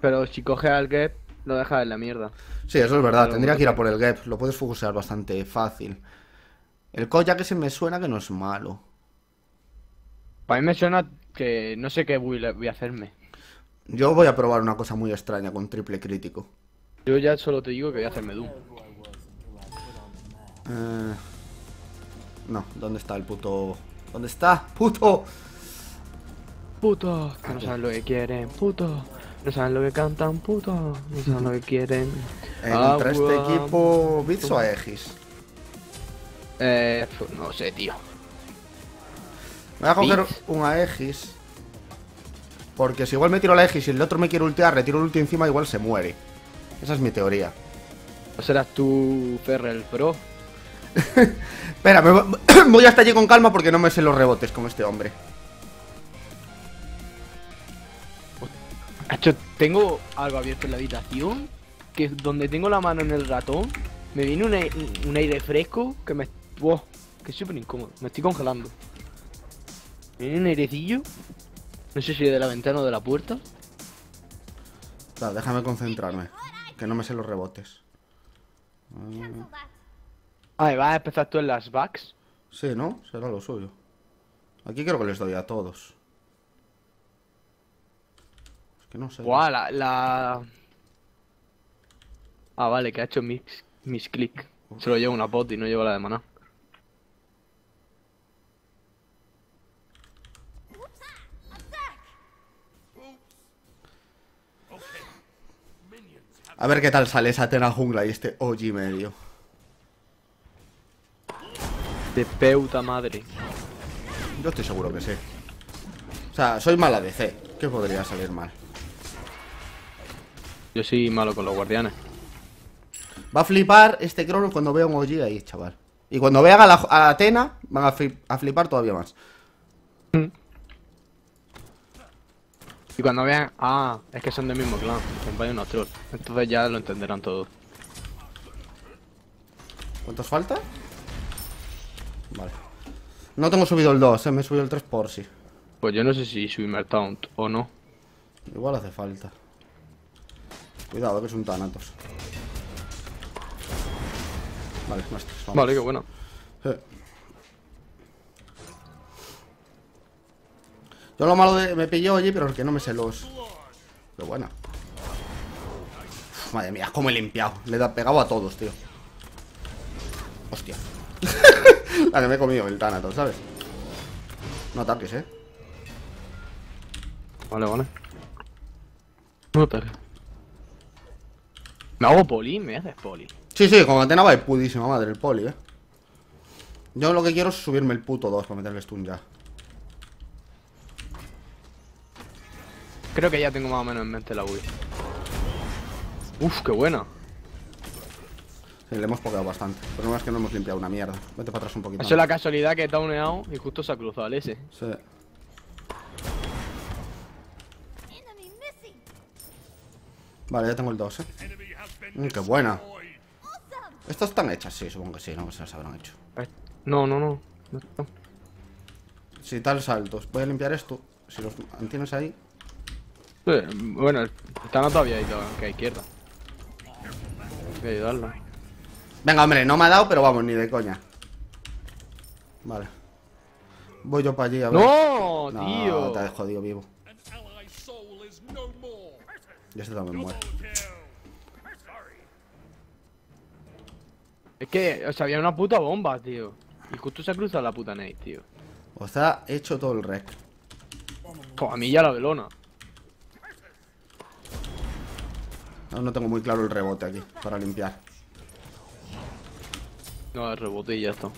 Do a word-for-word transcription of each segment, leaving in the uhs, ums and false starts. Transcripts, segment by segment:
pero si coge al Gep, lo deja en la mierda. Sí, eso es verdad, pero tendría que ir a por el Gep. Lo puedes focusear bastante fácil. El Koya que se me suena que no es malo. Para mí me suena que no sé qué voy a hacerme. Yo voy a probar una cosa muy extraña con triple crítico. Yo ya solo te digo que voy a hacerme Doom. Eh... No, ¿dónde está el puto...? ¿Dónde está? ¡Puto! Puto, que no saben lo que quieren, puto. No saben lo que cantan, puto. No saben lo que quieren. ¿Entra este equipo Bits o Aegis? Eh, no sé, tío. Me voy a coger Bits. Un Aegis. Porque si igual me tiro la Aegis y el otro me quiere ultear, retiro el ulti encima, igual se muere. Esa es mi teoría. ¿O serás tú Ferrel Pro? Espera, me voy hasta allí con calma porque no me sé los rebotes con este hombre. Hacho, tengo algo abierto en la habitación, que donde tengo la mano en el ratón, me viene un, e un aire fresco que me... Wow, que es súper incómodo, me estoy congelando. Me viene un airecillo, no sé si de la ventana o de la puerta. Da, déjame concentrarme, que no me sé los rebotes. Ah, ¿y vas a empezar tú en las backs? Sí, ¿no? Será lo suyo. Aquí creo que les doy a todos. Que no sé. Guau, la, la... Ah, vale, que ha hecho mis, mis click. Uf. Se lo lleva una pot y no lleva la de maná. A ver qué tal sale esa Atena jungla y este O G medio. De peuta madre. Yo estoy seguro que sí. O sea, soy mala de C. ¿Qué podría salir mal? Yo soy malo con los guardianes. Va a flipar este Cronos cuando vea un O G ahí, chaval. Y cuando vean a, la, a Atena, van a, flip, a flipar todavía más. Y cuando vean... Ah, es que son del mismo clan. Compañeros unos trolls. Entonces ya lo entenderán todos. ¿Cuántos falta? Vale. No tengo subido el dos, eh. Me he subido el tres por sí. Pues yo no sé si subirme al taunt o no. Igual hace falta. Cuidado, que son tanatos. Vale, más tres, vamos. Vale, qué bueno. Sí. Yo lo malo de... Me pilló allí, pero es que no me sé los... Qué buena. Uf, madre mía, cómo he limpiado. Le he da... pegado a todos, tío. Hostia. La que me he comido el tanato, ¿sabes? No ataques, eh. Vale, vale. No ataques. ¿Me hago poli? ¿Me haces poli? Sí, sí, con Atena va de pudísima madre el poli, eh. Yo lo que quiero es subirme el puto dos para meterle stun ya. Creo que ya tengo más o menos en mente la Wii. Uf, qué buena. Sí, le hemos pokeado bastante. El problema es que no hemos limpiado una mierda. Vete para atrás un poquito. Eso es la casualidad que he downeado y justo se ha cruzado el S. Sí. Vale, ya tengo el dos, eh. Mm, ¡qué buena! Estas están hechas, sí, supongo que sí, no se las habrán hecho. No, no, no. no, no. Si tal saltos, voy a limpiar esto. Si los mantienes ahí. Sí, bueno, está no todavía ahí que a izquierda. Voy a ayudarlo. Venga, hombre, no me ha dado, pero vamos, ni de coña. Vale. Voy yo para allí a ver. ¡No, no tío! Te has jodido vivo. Y este también muere. Es que, o sea, había una puta bomba, tío. Y justo se ha cruzado la puta nade, tío. O sea, he hecho todo el rec. Pues a mí ya la velona. No, no tengo muy claro el rebote aquí, para limpiar. No, el rebote y ya está.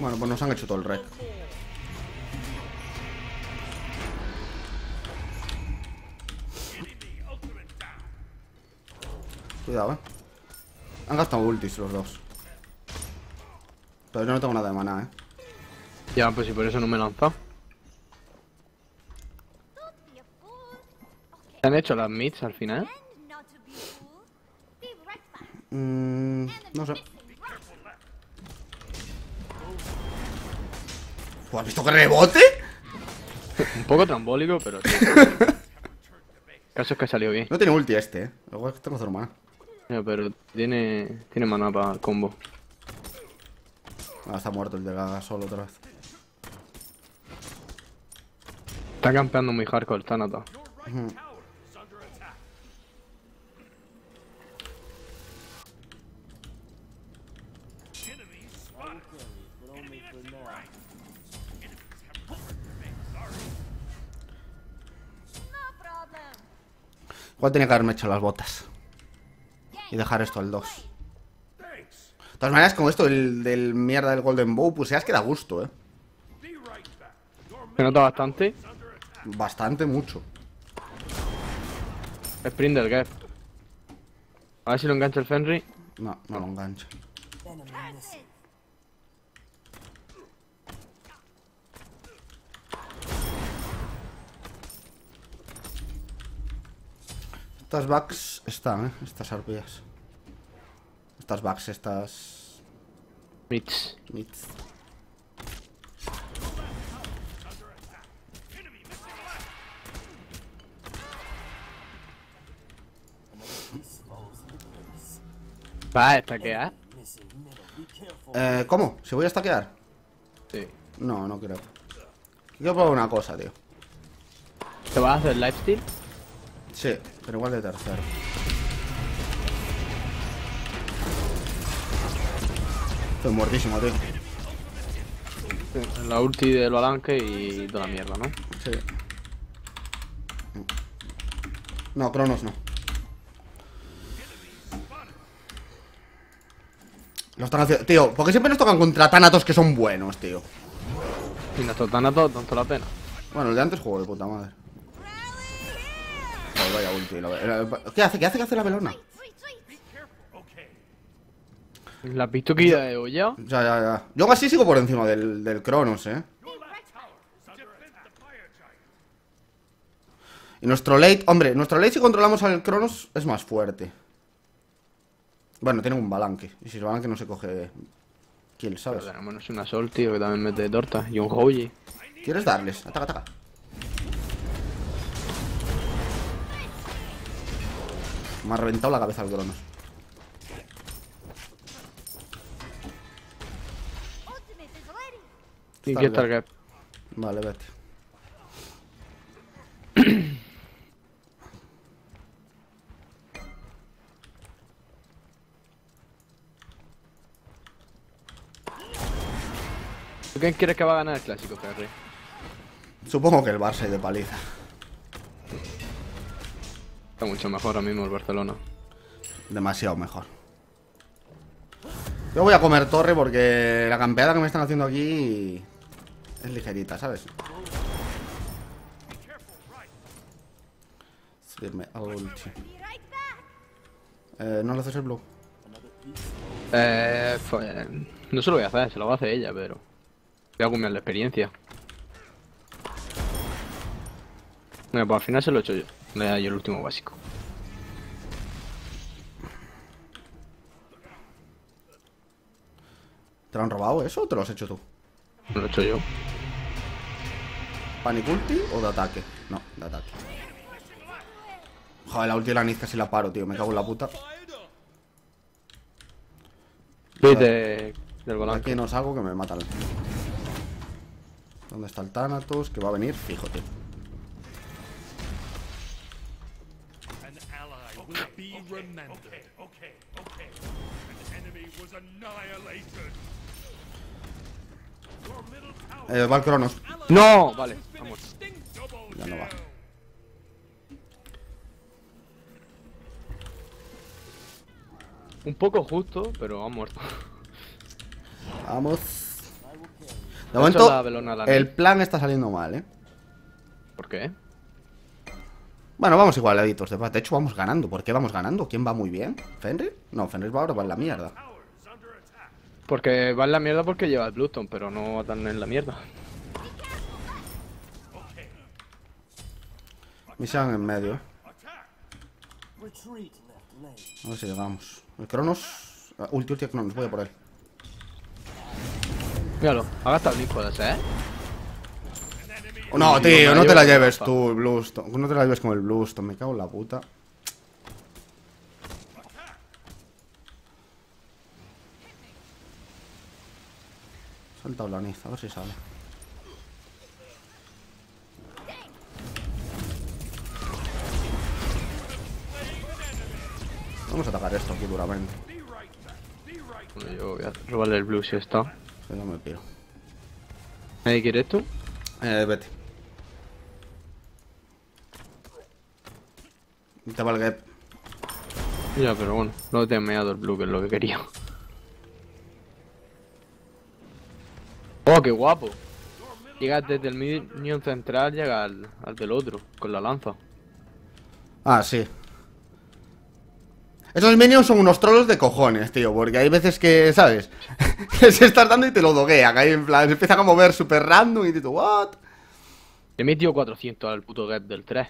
Bueno, pues nos han hecho todo el rec. Cuidado, eh. Han gastado ultis los dos. Pero yo no tengo nada de maná, eh. Ya, pues si por eso no me he lanzado. ¿Se han hecho las mids al final? Mm, no sé. ¿Has visto que rebote? Un poco trambólico, pero sí. El caso es que ha salido bien. No tiene ulti este, eh. Luego es que tengo normal. No, pero tiene. Tiene maná para el combo. Ah, está muerto el de la solo otra vez. Está campeando muy hardcore, está nota. Mm. Igual tenía que haberme hecho las botas y dejar esto al dos. De todas maneras, con esto del, del mierda del Golden Bow, pues ya queda gusto, eh. ¿Se nota bastante? Bastante, mucho. Sprint del gap. A ver si lo engancha el Fenry. No, no lo engancha. Estas bugs están, eh. Estas arpías. Estas bugs, estas. Mits. Mits. ¿Va a estaquear? Eh, ¿cómo? ¿Se voy a estaquear? Sí. No, no creo. Quiero probar una cosa, tío. ¿Te vas a hacer lifesteal? Sí, pero igual de tercero. Estoy muertísimo, tío. Sí, la ulti del balanque y toda la mierda, ¿no? Sí. No, Cronos no. Los Thanatos, tío, ¿por qué siempre nos tocan contra Thanatos que son buenos, tío? Y nuestros Thanatos, tanto la pena. Bueno, el de antes jugó de puta madre. Vaya ulti, la... ¿Qué hace? ¿Qué hace? ¿Qué hace la pelona? La pistoquilla de olla. Ya, ya, ya. Yo casi sigo por encima del, del Cronos, eh. Y nuestro late, hombre, nuestro late si controlamos al Cronos es más fuerte. Bueno, tiene un balanque. Y si el balanque no se coge... ¿Quién sabe? Pero tenemos una Sol, tío, que también mete torta. Y un Hou Yi. ¿Quieres darles? Ataca, ataca. Me ha reventado la cabeza al Cronos. ¿Y qué está el gap? Vale, vete. ¿Quién crees que va a ganar el clásico, Ferry? Supongo que el Barça y de paliza. Está mucho mejor ahora mismo el Barcelona. Demasiado mejor. Yo voy a comer torre porque la campeada que me están haciendo aquí es ligerita, ¿sabes? Subirme al ulti. Eh, ¿no lo haces el blue? Eh, pues, no se lo voy a hacer, se lo va a hacer ella, pero voy a comer la experiencia. Bueno, pues al final se lo he hecho yo. Le doy el último básico. ¿Te lo han robado eso o te lo has hecho tú? Lo he hecho yo. ¿Panic ulti o de ataque? No, de ataque. Joder, la ulti de la Niz casi la paro, tío. Me cago en la puta. Vete del volante. Aquí no salgo que me matan. ¿Dónde está el Thanatos? Que va a venir, fijo, tío. Eh, va el Cronos. No, vale, vamos. Ya no va. Un poco justo, pero ha muerto. Vamos. De momento, el plan está saliendo mal, ¿eh? ¿Por qué? Bueno, vamos igualaditos, de hecho vamos ganando. ¿Por qué vamos ganando? ¿Quién va muy bien? ¿Fenrir? No, Fenrir va ahora, va en la mierda. Porque va en la mierda porque lleva el Bluestone, pero no va tan en la mierda. Misión en medio. A ver si llegamos. El Cronos. Ulti, ulti, Cronos. Voy a por él. Míralo. Ha gastado el Nicolas, eh. No, tío, no te la lleves tú, el Bluestone. No te la lleves con el Bluestone. Me cago en la puta. Salta Blaniz, a ver si sale. Vamos a atacar esto aquí duramente. Yo voy a robarle el blue si está. Yo no me piro. ¿Nadie quiere esto? Eh, vete. Te va el gap. Ya, pero bueno, no te he meado el blue, que es lo que quería. Oh, qué guapo. Llegas desde el minion central, llega al, al del otro, con la lanza. Ah, sí. Esos minions son unos trolos de cojones, tío, porque hay veces que, ¿sabes? Se estás dando y te lo doguean, ahí en plan, se empieza a mover super random y te digo, ¿what? He metido cuatrocientos al puto get del tres.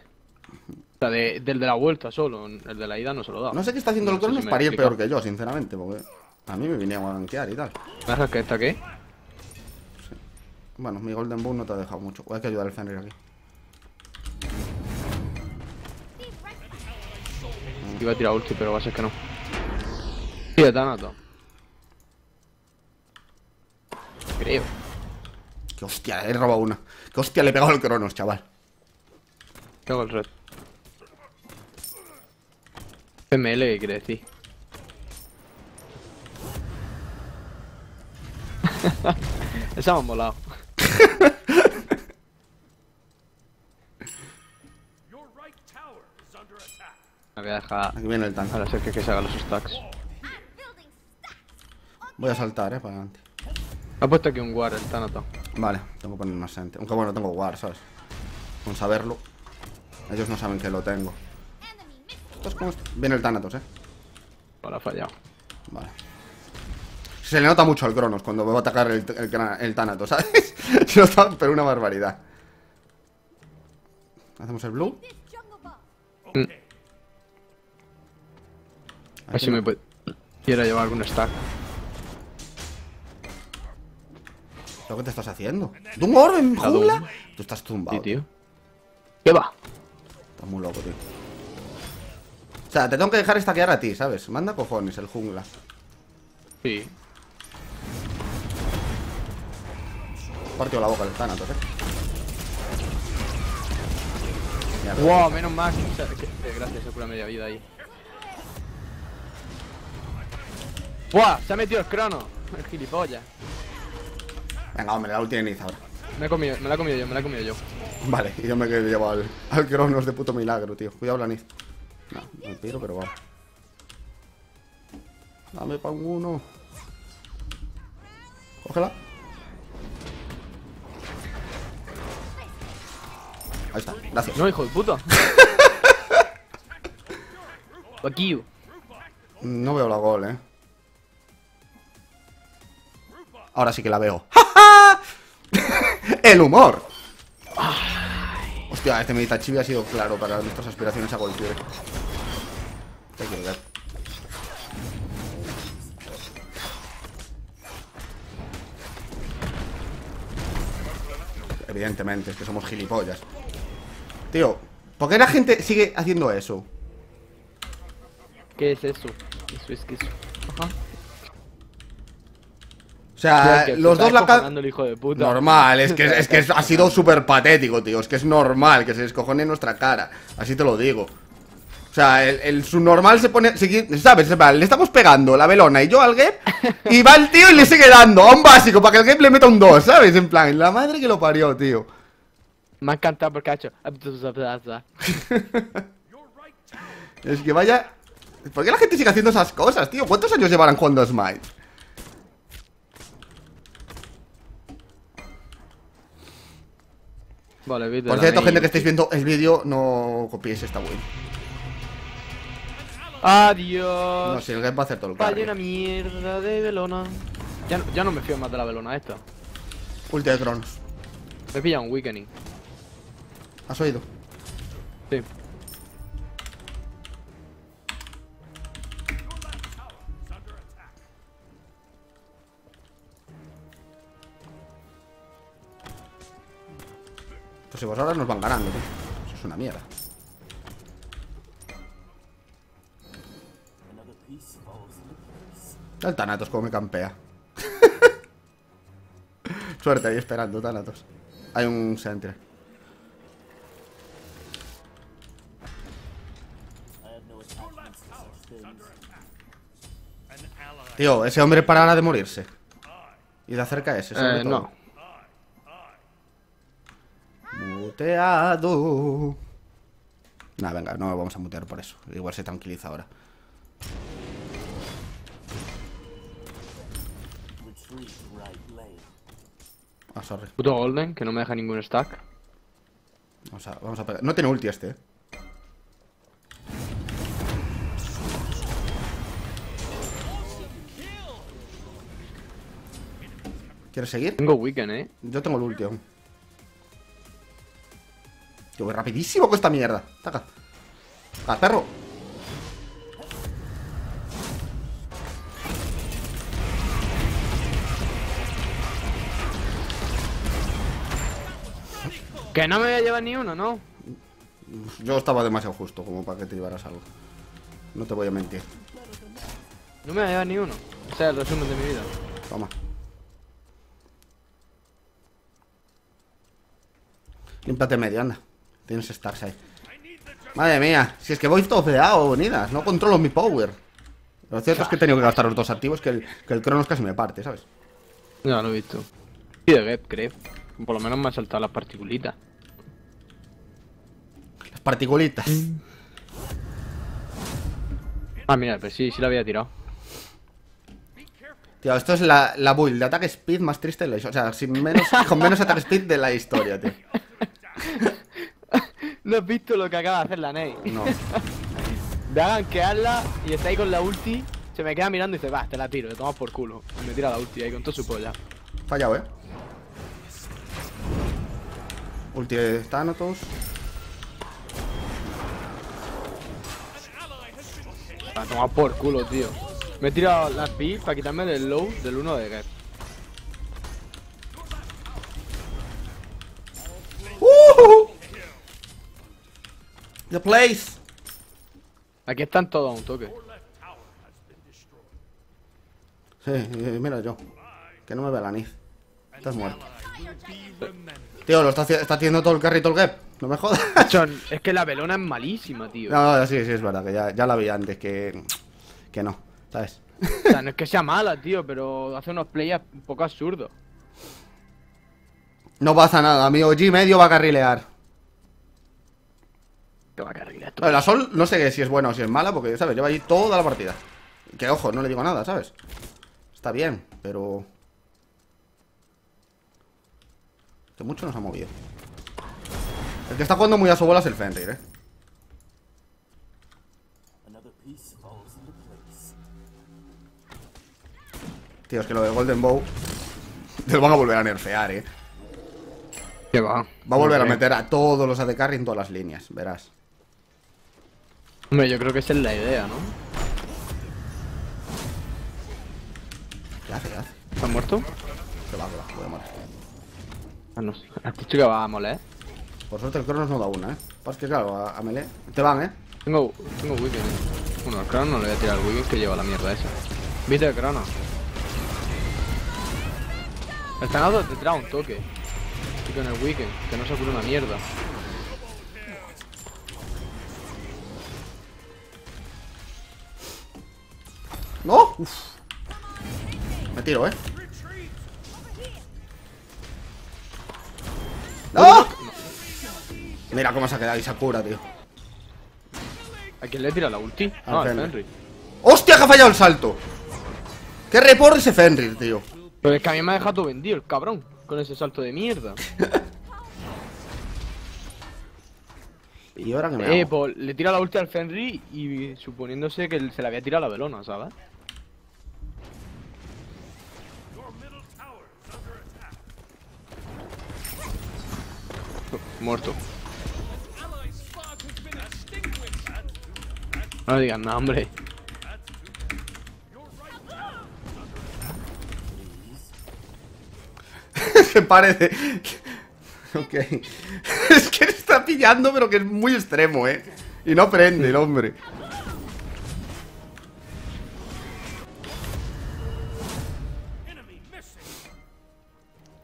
O sea, de, del de la vuelta solo, el de la ida no se lo da. No sé qué está haciendo no el Cronos si para ir peor que yo, sinceramente, porque a mí me vinieron a banquear y tal. ¿Me has que esta qué? Sí. Bueno, mi Golden Bow no te ha dejado mucho. Voy a que ayudar al Fenrir aquí. Iba a tirar ulti, pero va a ser que no. Sí, está nato. Creo. Que hostia, he robado una. Que hostia, le he pegado al Cronos, chaval. Tengo el red. P M L, ¿qué quiere decir? Esa me ha molado. Me voy a dejar. Aquí viene el tanque. Ahora sé que, que se haga los stacks. Voy a saltar, eh, para adelante. Ha puesto aquí un war el Thanatos. Vale, tengo que poner más gente. Aunque bueno, tengo war, ¿sabes? Con saberlo. Ellos no saben que lo tengo. Esto es como... Viene el Thanatos, eh. Ahora ha fallado. Vale. Se le nota mucho al Cronos cuando va a atacar el, el, el Thanatos, ¿sabes? Se nota, pero una barbaridad. Hacemos el blue. Mm. A ver si me puede... Quiero llevar algún stack. ¿Lo que te estás haciendo? ¿De un orbe en jungla? Tú estás tumbado. Sí, tío. ¿Qué va? Estás muy loco, tío. O sea, te tengo que dejar stackear a ti, ¿sabes? Manda cojones el jungla. Sí. Partió la boca el Thanatos, eh. Mira, wow, que... menos mal. Gracias, se cura media vida ahí. ¡Buah! Se ha metido el Crono, el gilipollas. Venga, hombre, la ulti de Niz ahora. Me, he comido, me la he comido yo, me la he comido yo. Vale, y yo me he llevado al, al Cronos de puto milagro, tío. Cuidado la Niz. No, me tiro, pero va. Dame pa' uno. Cógela. Ahí está, gracias. No, hijo de puta. Aquí. No veo la gol, eh. Ahora sí que la veo. ¡El humor! Ay. Hostia, este Meditachibi ha sido claro para nuestras aspiraciones a golpear. Te quiero ver. Evidentemente, es que somos gilipollas. Tío, ¿por qué la gente sigue haciendo eso? ¿Qué es eso? Eso es que eso. Ajá. O sea, tío, los dos la cagan. Normal, es que, es que ha sido súper patético, tío. Es que es normal que se descojone en nuestra cara. Así te lo digo. O sea, el, el subnormal se pone. ¿Sabes? Le estamos pegando la velona y yo al Gep. Y va el tío y le sigue dando a un básico para que el Gep le meta un dos, ¿sabes? En plan, la madre que lo parió, tío. Me ha encantado porque ha hecho. Es que vaya. ¿Por qué la gente sigue haciendo esas cosas, tío? ¿Cuántos años llevarán jugando a Smite? Vale, por cierto, gente que estáis viendo el vídeo, no copiéis esta win. Adiós. No, si el game va a hacer todo el carry. Vaya una mierda de velona. Ya no, ya no me fío más de la velona esta. Ulti de Cronos. Me he pillado un weakening. ¿Has oído? Sí. Pues ahora nos van ganando, tío. Eso es una mierda. El Thanatos como me campea. Suerte ahí esperando, Thanatos. Hay un Sentry. Tío, ese hombre parará de morirse. Y de cerca ese, sobre eh, todo. No. Muteado. Nah, venga, no vamos a mutear por eso. Igual se tranquiliza ahora. Ah, sorry. Puto Golden, que no me deja ningún stack. Vamos a, vamos a pegar. No tiene ulti este, eh. ¿Quieres seguir? Tengo weekend, eh. Yo tengo el ulti aún. Yo voy rapidísimo con esta mierda. Taca. ¡Ah, perro! Que no me voy a llevar ni uno, ¿no? Yo estaba demasiado justo como para que te llevaras algo. No te voy a mentir. No me voy a llevar ni uno. O sea, el resumen de mi vida. Toma. Límpiate medio, anda. Tienes stars ahí. Madre mía, si es que voy todo fedeado, unidas. No controlo mi power. Lo cierto es que he tenido que gastar los dos activos. Que el, que el Cronos casi me parte, ¿sabes? Ya lo he visto. Y de Gep, creo. Por lo menos me ha saltado las particulitas. Las particulitas. Mm. Ah, mira, pues sí, sí la había tirado. Tío, esto es la, la build de ataque speed más triste de la historia. O sea, sin menos, con menos ataque speed de la historia, tío. ¿No has visto lo que acaba de hacer la Ney? No. De gankearla y está ahí con la ulti. Se me queda mirando y dice, va, te la tiro, te tomas por culo. Y me tira la ulti ahí con todo su polla. Fallado, eh. Ulti de Thanatos. La toma por culo, tío. Me he tirado las B para quitarme del low del uno de Gep. Uh-huh. The place. Aquí están todos a un toque. Sí, mira yo. Que no me vea la Niz. Estás muerto. Tío, lo está, está haciendo todo el carrito el Gep. No me jodas. John, es que la pelona es malísima, tío. No, no, sí, sí, es verdad. Que ya, ya la vi antes. Que, que no, ¿sabes? O sea, no es que sea mala, tío. Pero hace unos playas un poco absurdos. No pasa nada. Mi O G medio va a carrilear. Te va a carrilear tú. La Sol no sé si es buena o si es mala. Porque, ¿sabes? Lleva ahí toda la partida. Que, ojo, no le digo nada, ¿sabes? Está bien, pero... que mucho nos ha movido. El que está jugando muy a su bola es el Fenrir, eh. Tío, es que lo de Golden Bow te lo van a volver a nerfear, eh. Que va. Va a volver a meter a todos los A D Carry en todas las líneas, verás. Hombre, yo creo que esa es la idea, ¿no? ¿Qué hace? ¿Qué hace? ¿Está muerto? Que va, que va, voy a morir. Ah, no. Has dicho que va a moler. Por suerte el Cronos no da una, eh. Pues que claro, a, a melee. Te van, eh. Tengo, tengo Wicked, eh. Bueno, al Cronos no le voy a tirar el Wicked que lleva la mierda esa. Viste el Cronos. El Thanatos te trae un toque. Y con el Wicked, que no se ocurre una mierda. ¡No! Uf. Me tiro, eh. ¡No! Mira cómo se ha quedado Isakura, tío. ¿A quién le tira la ulti? Ah, al Fenrir. ¡Hostia, que ha fallado el salto! ¡Qué reporte ese Fenrir, tío! Pero es que a mí me ha dejado todo vendido el cabrón. Con ese salto de mierda. ¿Y ahora qué me hago? Eh, pues le tira la ulti al Fenrir y suponiéndose que se la había tirado a la Bellona, ¿sabes? Muerto. No me digan nada, hombre. Se parece. Ok. Es que le está pillando, pero que es muy extremo, eh. Y no prende el hombre.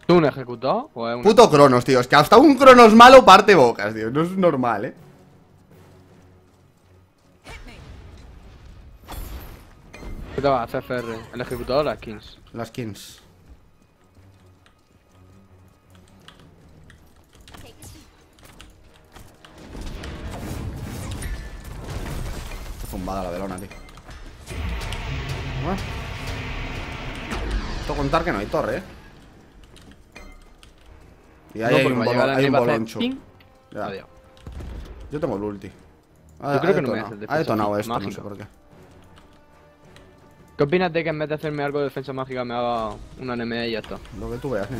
¿Tú un ejecutado? ¿O una... Puto Cronos, tío. Es que hasta un Cronos malo parte bocas, tío. No es normal, eh. ¿Qué te va a hacer, C F R? ¿El ejecutado o las skins? Las skins. Está zumbada la velona, tío. Tengo que contar que no hay torre, eh. Y ahí no, hay un, bol hay un boloncho. Yo tengo el ulti. Ha, Yo creo ha que no me hace ha detonado esto, mágica. No sé por qué. ¿Qué opinas de que en vez de hacerme algo de defensa mágica me haga una enemia y ya está? Lo que tú veas, eh.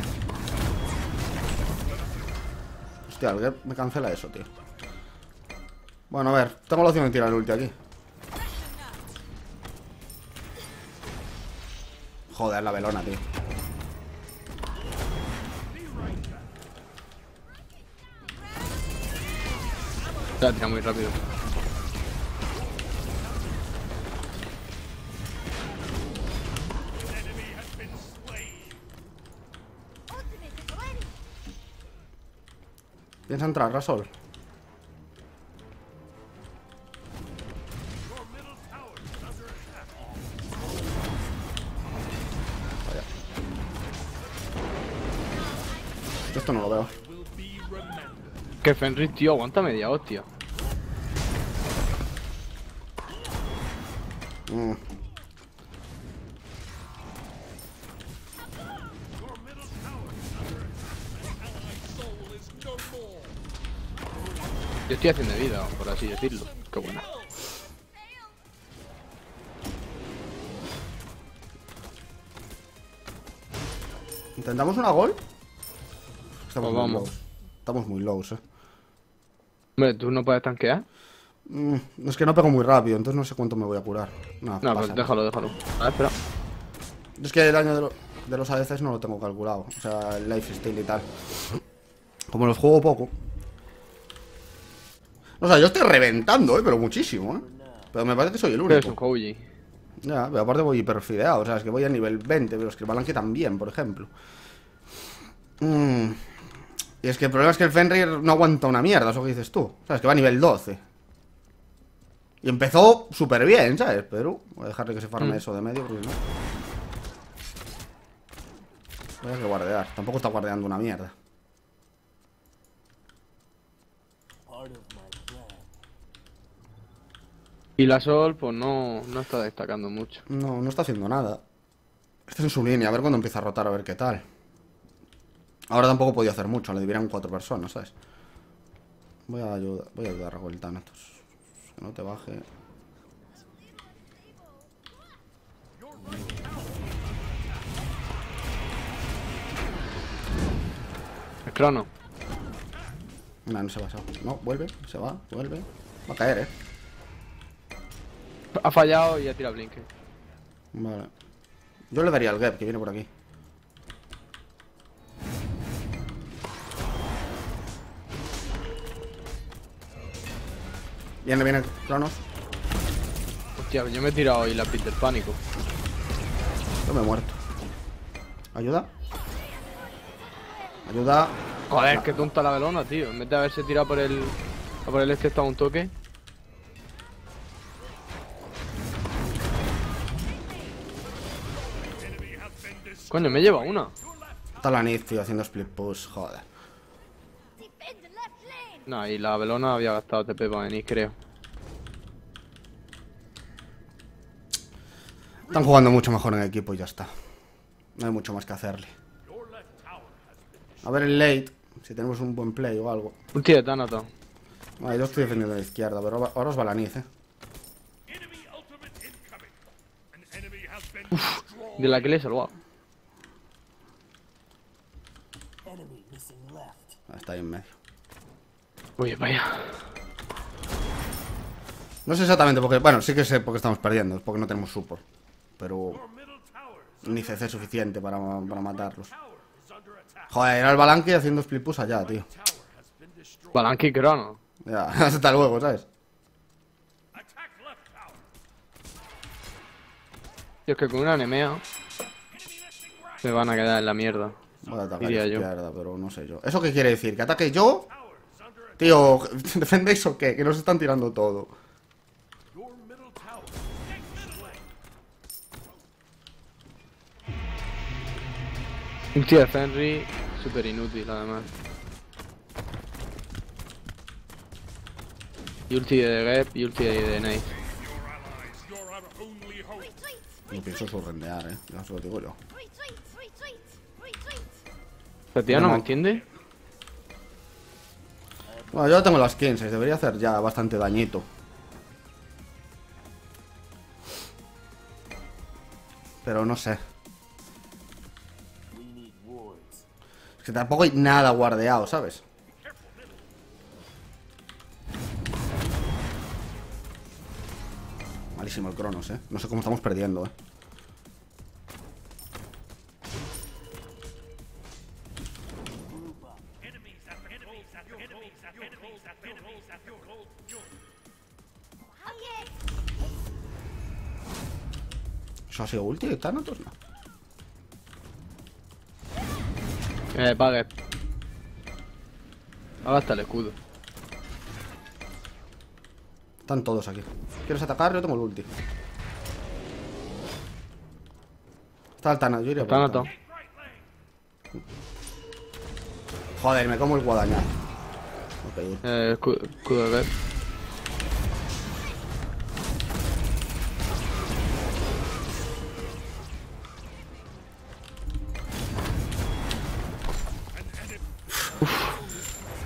Hostia, el Gep me cancela eso, tío. Bueno, a ver, tengo la opción de tirar el ulti aquí. Joder, la velona, tío. La tira muy rápido. Piensa entrar, Rasol. Vaya. Esto no lo veo. Que Fenrir, tío, aguanta media hostia. Mm. Yo estoy haciendo vida, por así decirlo. Qué buena. ¿Intentamos una gol? Estamos pues muy lows. Estamos muy lows, eh. Hombre, ¿tú no puedes tanquear? Mm, es que no pego muy rápido, entonces no sé cuánto me voy a curar. No, no pues déjalo, déjalo. A ver, espera. Es que el daño de, lo, de los A D Cs no lo tengo calculado. O sea, el lifesteal y tal. Como los juego poco. O sea, yo estoy reventando, eh, pero muchísimo, eh. Pero me parece que soy el único. Pero es un Hou Yi. Ya, pero aparte voy hiperfideado. O sea, es que voy a nivel veinte, pero es que el Balanque también, por ejemplo. Mm. Y es que el problema es que el Fenrir no aguanta una mierda, eso que dices tú. O sea, es que va a nivel doce. Y empezó súper bien, ¿sabes? Pero voy a dejarle que se farme mm. eso de medio, porque no. Voy a tener que guardear. Tampoco está guardeando una mierda. Y la Sol, pues no, no está destacando mucho. No, no está haciendo nada. Este es en su línea, a ver cuando empieza a rotar, a ver qué tal. Ahora tampoco podía hacer mucho, le debieran cuatro personas, ¿sabes? Voy a ayudar, voy a ayudar a Goltana. Que no te baje. El crono. No, no se va, se va. No, vuelve, se va, vuelve. Va a caer, eh. Ha fallado y ha tirado Blink. Vale. Yo le daría al Gep que viene por aquí. Viene, viene Cronos. Hostia, yo me he tirado y la pit del pánico. Yo me he muerto. ¿Ayuda? ¿Ayuda? Joder, no. Qué tonta la velona, tío. En vez de haberse tirado por el... por el este está un toque. Coño, me lleva una. Está la Nid, tío, haciendo split push, joder. No, y la velona había gastado T P para venir, creo. Están jugando mucho mejor en equipo y ya está. No hay mucho más que hacerle. A ver el late, si tenemos un buen play o algo. Un tío de Thanatos. Vale, yo estoy defendiendo a la izquierda, pero ahora os va la Nid, eh. Uf, de la que le he salvado. Está ahí en medio. Oye, vaya. No sé exactamente porque... Bueno, sí que sé por qué estamos perdiendo. Es porque no tenemos support. Pero... ni C C suficiente para, para matarlos. Joder, era el Balanqui haciendo split push allá, tío. Balanqui crono. Ya, hasta luego, ¿sabes? Yo es que con una anemea me van a quedar en la mierda. Voy a atacar izquierda, pero no sé yo. ¿Eso qué quiere decir? ¿Que ataque yo? Tío, ¿defendéis o qué? Que nos están tirando todo. Ulti de Fenry, súper inútil además. Y ulti de Gep y ulti de Nate. No pienso sorrendear, eh. Ya os lo digo yo. ¿Este tío no me entiende? Bueno, yo tengo las quince, debería hacer ya bastante dañito. Pero no sé. Es que tampoco hay nada guardeado, ¿sabes? Malísimo el Cronos, ¿eh? No sé cómo estamos perdiendo, ¿eh? ¿Eso ha sido ulti? ¿Están otros? No. Eh, pague. Ahora está el escudo. Están todos aquí. ¿Quieres atacar? Yo tengo el ulti. Está el Thanos, yo iría por el Thanos. Joder, me como el guadañar. Okay. Eh, escudo, escudo de ver.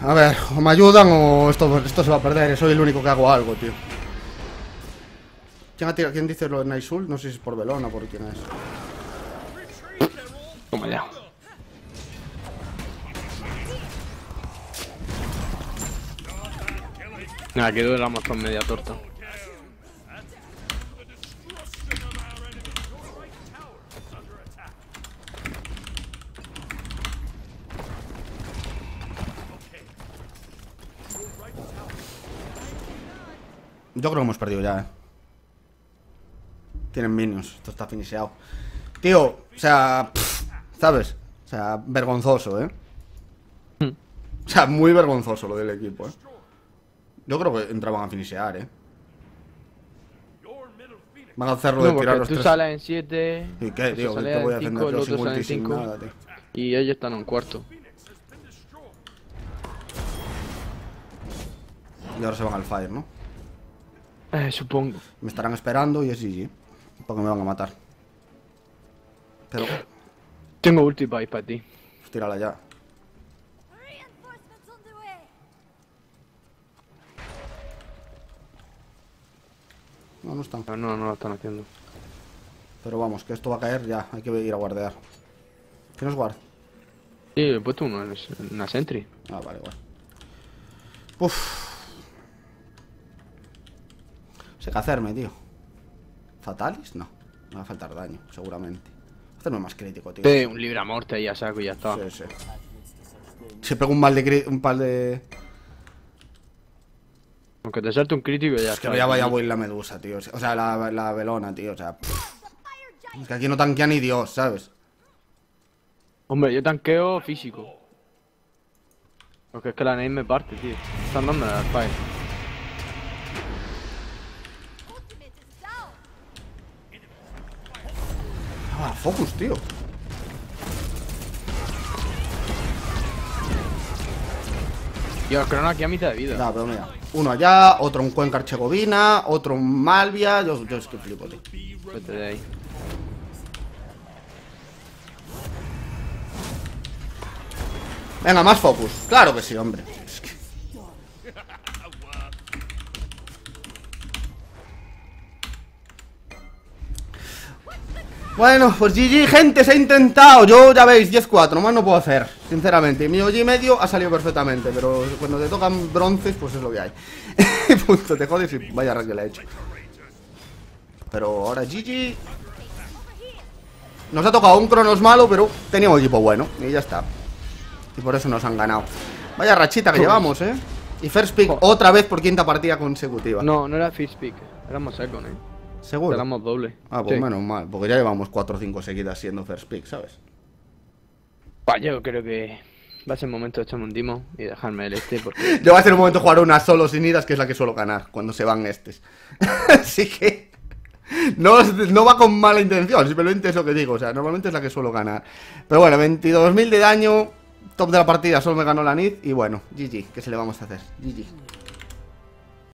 A ver, o me ayudan o esto, esto se va a perder. Soy el único que hago algo, tío. ¿Quién, ha tirado, quién dice lo de Naisul? No sé si es por Belona o por quién es. Toma ya. Nada, que duramos con media torta. Yo creo que hemos perdido ya, eh. Tienen minions, esto está finiseado. Tío, o sea, pff, ¿sabes? O sea, vergonzoso, eh. O sea, muy vergonzoso lo del equipo, eh. Yo creo que entraban a finisear, eh. Van a hacerlo de no, tirar los tú tres. Tú sales en siete. ¿Y qué, tío? ¿Qué te voy a defender yo sin ulti, sin nada, tío? Y ellos están en cuarto. Y ahora se van al fire, ¿no? Eh, supongo. Me estarán esperando y es G G. Porque me van a matar. Pero... tengo ulti bite para ti. Pues tírala ya. No, no están. No, no, no lo están haciendo. Pero vamos, que esto va a caer ya. Hay que ir a guardear. ¿Quién nos guarda? Sí, he puesto uno en una sentry. Ah, vale, vale. Uff. Sé qué hacerme, tío. ¿Fatalis? No. Me va a faltar daño, seguramente. Hacerme más crítico, tío. Sí, un libra morte y ya saco y ya está. Sí, sí. Se pega un mal de... un pal de... aunque te salte un crítico ya es está. Que ya vaya a voy la medusa, tío. O sea, la, la velona, tío. O sea... pff. Es que aquí no tanquea ni Dios, ¿sabes? Hombre, yo tanqueo físico. Porque es que la nade me parte, tío. Están dando la fire. Ah, focus, tío. Tío, el crono aquí a mitad de vida. Nah, pero mira. Uno allá, otro un Cuenca Herzegovina, otro un Malvia. Yo, yo es que flipo, tío. Vete de ahí. Venga, más focus. Claro que sí, hombre. Es que... bueno, pues G G, gente, se ha intentado. Yo, ya veis, diez cuatro, más no puedo hacer. Sinceramente, mi O G medio ha salido perfectamente. Pero cuando te tocan bronces, pues es lo que hay. Punto, te jodes y vaya rack que le he hecho. Pero ahora G G. Nos ha tocado un Cronos malo, pero teníamos equipo bueno. Y ya está. Y por eso nos han ganado. Vaya rachita que Uf. llevamos, eh. Y first pick Uf. otra vez por quinta partida consecutiva. No, no era first pick. Éramos second, eh. ¿Seguro? Éramos doble. Ah, pues sí. menos mal. Porque ya llevamos cuatro o cinco seguidas siendo first pick, ¿sabes? Pues yo creo que va a ser el momento de echarme un Dimo y dejarme el este porque... Yo va a ser un momento de jugar una solo sin idas, que es la que suelo ganar cuando se van estes. Así que... No, no va con mala intención, simplemente es lo que digo, o sea, normalmente es la que suelo ganar. Pero bueno, veintidós mil de daño, top de la partida, solo me ganó la Nid y bueno, G G, ¿qué se le vamos a hacer? G G.